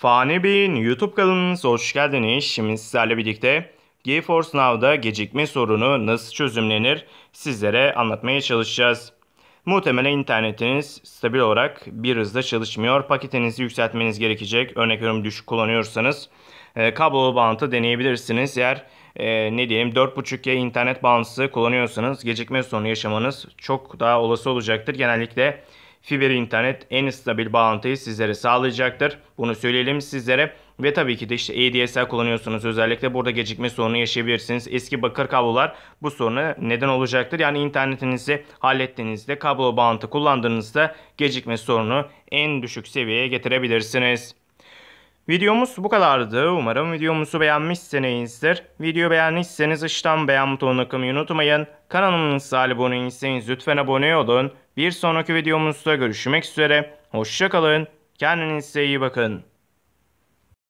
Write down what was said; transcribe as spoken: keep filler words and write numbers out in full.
Fani Bey'in YouTube kanalınıza hoş geldiniz. Şimdi sizlerle birlikte GeForce Now'da gecikme sorunu nasıl çözümlenir sizlere anlatmaya çalışacağız. Muhtemelen internetiniz stabil olarak bir hızda çalışmıyor. Paketinizi yükseltmeniz gerekecek. Örnek veriyorum, düşük kullanıyorsanız e, kablolu bağlantı deneyebilirsiniz. Eğer e, ne diyeyim dört buçuk G internet bağlantısı kullanıyorsanız gecikme sorunu yaşamanız çok daha olası olacaktır. Genellikle fiber internet en stabil bağlantıyı sizlere sağlayacaktır. Bunu söyleyelim sizlere. Ve tabii ki de işte A D S L kullanıyorsunuz. Özellikle burada gecikme sorunu yaşayabilirsiniz. Eski bakır kablolar bu soruna neden olacaktır. Yani internetinizi hallettiğinizde, kablo bağlantı kullandığınızda gecikme sorunu en düşük seviyeye getirebilirsiniz. Videomuz bu kadardı. Umarım videomuzu beğenmişsinizdir. Video beğendiyseniz aşağıdan beğen butonuna tıklamayı unutmayın. Kanalımıza abone değilseniz lütfen abone olun. Bir sonraki videomuzda görüşmek üzere. Hoşça kalın. Kendinize iyi bakın.